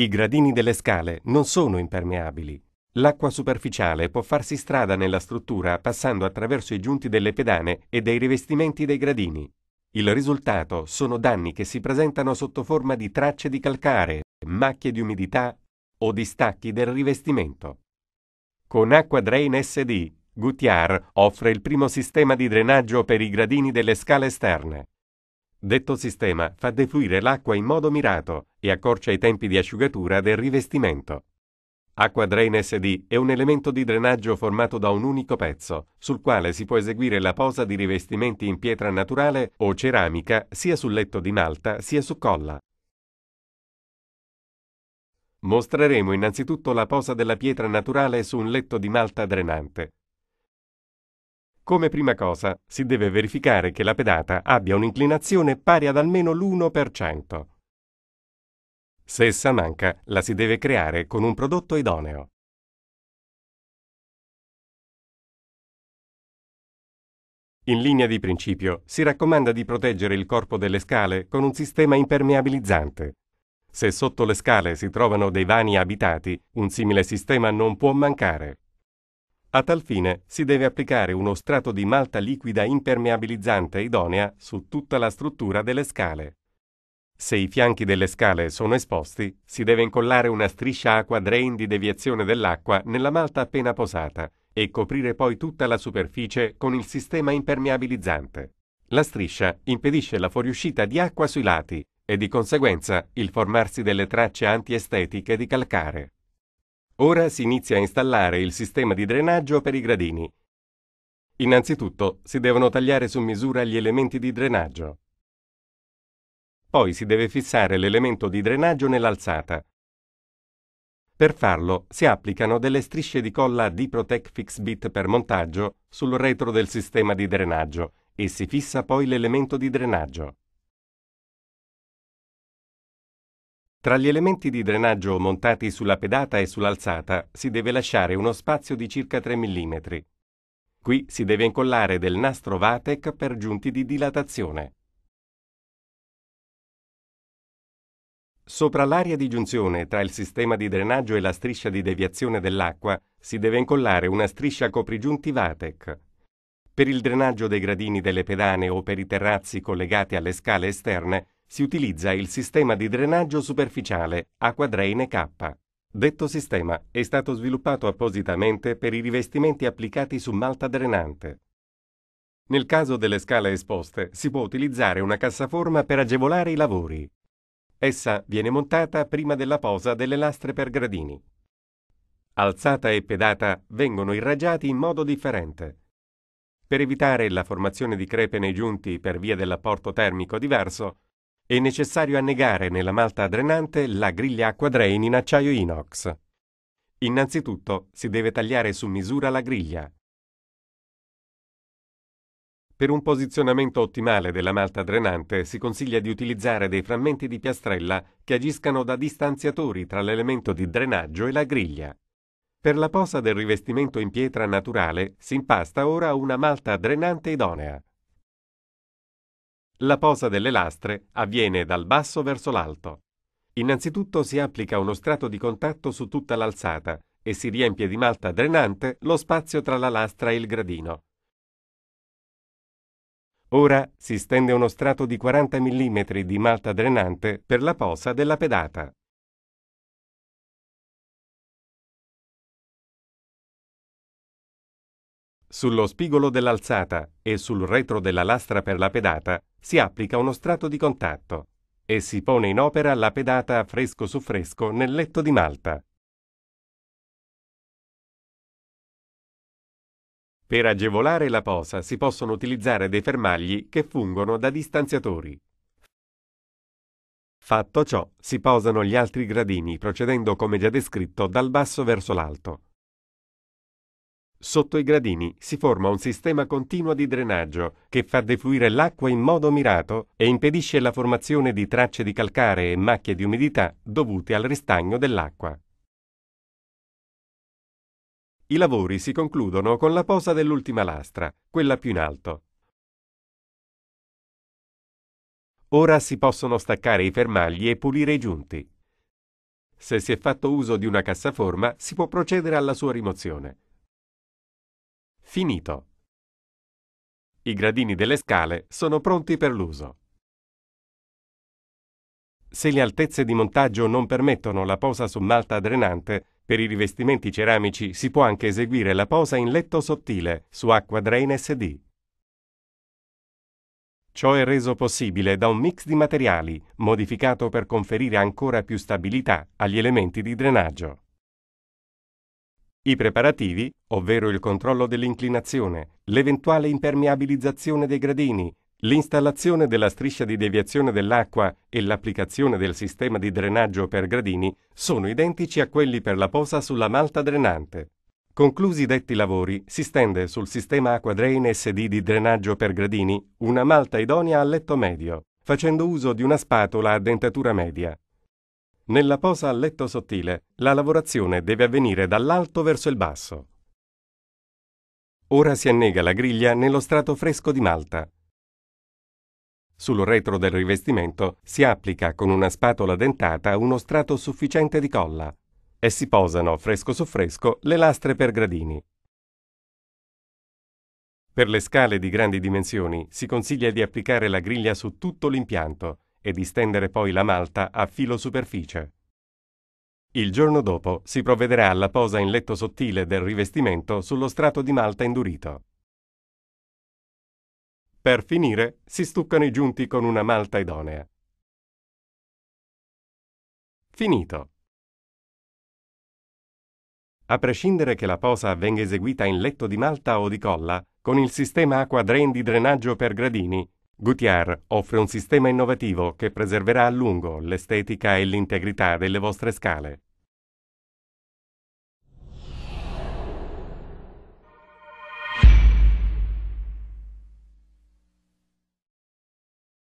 I gradini delle scale non sono impermeabili. L'acqua superficiale può farsi strada nella struttura passando attraverso i giunti delle pedane e dei rivestimenti dei gradini. Il risultato sono danni che si presentano sotto forma di tracce di calcare, macchie di umidità o distacchi del rivestimento. Con AquaDrain SD, Gutjahr offre il primo sistema di drenaggio per i gradini delle scale esterne. Detto sistema fa defluire l'acqua in modo mirato e accorcia i tempi di asciugatura del rivestimento. AquaDrain SD è un elemento di drenaggio formato da un unico pezzo, sul quale si può eseguire la posa di rivestimenti in pietra naturale o ceramica sia sul letto di malta sia su colla. Mostreremo innanzitutto la posa della pietra naturale su un letto di malta drenante. Come prima cosa, si deve verificare che la pedata abbia un'inclinazione pari ad almeno l'1%. Se essa manca, la si deve creare con un prodotto idoneo. In linea di principio, si raccomanda di proteggere il corpo delle scale con un sistema impermeabilizzante. Se sotto le scale si trovano dei vani abitati, un simile sistema non può mancare. A tal fine, si deve applicare uno strato di malta liquida impermeabilizzante idonea su tutta la struttura delle scale. Se i fianchi delle scale sono esposti, si deve incollare una striscia AquaDrain di deviazione dell'acqua nella malta appena posata e coprire poi tutta la superficie con il sistema impermeabilizzante. La striscia impedisce la fuoriuscita di acqua sui lati e di conseguenza il formarsi delle tracce antiestetiche di calcare. Ora si inizia a installare il sistema di drenaggio per i gradini. Innanzitutto si devono tagliare su misura gli elementi di drenaggio. Poi si deve fissare l'elemento di drenaggio nell'alzata. Per farlo si applicano delle strisce di colla D-Protek Fixbit per montaggio sul retro del sistema di drenaggio e si fissa poi l'elemento di drenaggio. Tra gli elementi di drenaggio montati sulla pedata e sull'alzata si deve lasciare uno spazio di circa 3 mm. Qui si deve incollare del nastro VATEC per giunti di dilatazione. Sopra l'area di giunzione tra il sistema di drenaggio e la striscia di deviazione dell'acqua si deve incollare una striscia coprigiunti VATEC. Per il drenaggio dei gradini delle pedane o per i terrazzi collegati alle scale esterne si utilizza il sistema di drenaggio superficiale AquaDrain K. Detto sistema è stato sviluppato appositamente per i rivestimenti applicati su malta drenante. Nel caso delle scale esposte si può utilizzare una cassaforma per agevolare i lavori. Essa viene montata prima della posa delle lastre per gradini. Alzata e pedata vengono irraggiati in modo differente. Per evitare la formazione di crepe nei giunti per via dell'apporto termico diverso, è necessario annegare nella malta drenante la griglia AquaDrain in acciaio inox. Innanzitutto si deve tagliare su misura la griglia. Per un posizionamento ottimale della malta drenante si consiglia di utilizzare dei frammenti di piastrella che agiscano da distanziatori tra l'elemento di drenaggio e la griglia. Per la posa del rivestimento in pietra naturale si impasta ora una malta drenante idonea. La posa delle lastre avviene dal basso verso l'alto. Innanzitutto si applica uno strato di contatto su tutta l'alzata e si riempie di malta drenante lo spazio tra la lastra e il gradino. Ora si stende uno strato di 40 mm di malta drenante per la posa della pedata. Sullo spigolo dell'alzata e sul retro della lastra per la pedata si applica uno strato di contatto e si pone in opera la pedata fresco su fresco nel letto di malta. Per agevolare la posa si possono utilizzare dei fermagli che fungono da distanziatori. Fatto ciò, si posano gli altri gradini procedendo come già descritto dal basso verso l'alto. Sotto i gradini si forma un sistema continuo di drenaggio che fa defluire l'acqua in modo mirato e impedisce la formazione di tracce di calcare e macchie di umidità dovute al ristagno dell'acqua. I lavori si concludono con la posa dell'ultima lastra, quella più in alto. Ora si possono staccare i fermagli e pulire i giunti. Se si è fatto uso di una cassaforma, si può procedere alla sua rimozione. Finito. I gradini delle scale sono pronti per l'uso. Se le altezze di montaggio non permettono la posa su malta drenante, per i rivestimenti ceramici si può anche eseguire la posa in letto sottile su AquaDrain SD. Ciò è reso possibile da un mix di materiali, modificato per conferire ancora più stabilità agli elementi di drenaggio. I preparativi, ovvero il controllo dell'inclinazione, l'eventuale impermeabilizzazione dei gradini, l'installazione della striscia di deviazione dell'acqua e l'applicazione del sistema di drenaggio per gradini sono identici a quelli per la posa sulla malta drenante. Conclusi detti lavori, si stende sul sistema AquaDrain SD di drenaggio per gradini una malta idonea a letto medio, facendo uso di una spatola a dentatura media. Nella posa a letto sottile, la lavorazione deve avvenire dall'alto verso il basso. Ora si annega la griglia nello strato fresco di malta. Sul retro del rivestimento si applica con una spatola dentata uno strato sufficiente di colla e si posano fresco su fresco le lastre per gradini. Per le scale di grandi dimensioni si consiglia di applicare la griglia su tutto l'impianto e di stendere poi la malta a filo superficie. Il giorno dopo si provvederà alla posa in letto sottile del rivestimento sullo strato di malta indurito. Per finire, si stuccano i giunti con una malta idonea. Finito! A prescindere che la posa venga eseguita in letto di malta o di colla, con il sistema AquaDrain di drenaggio per gradini, Gutjahr offre un sistema innovativo che preserverà a lungo l'estetica e l'integrità delle vostre scale.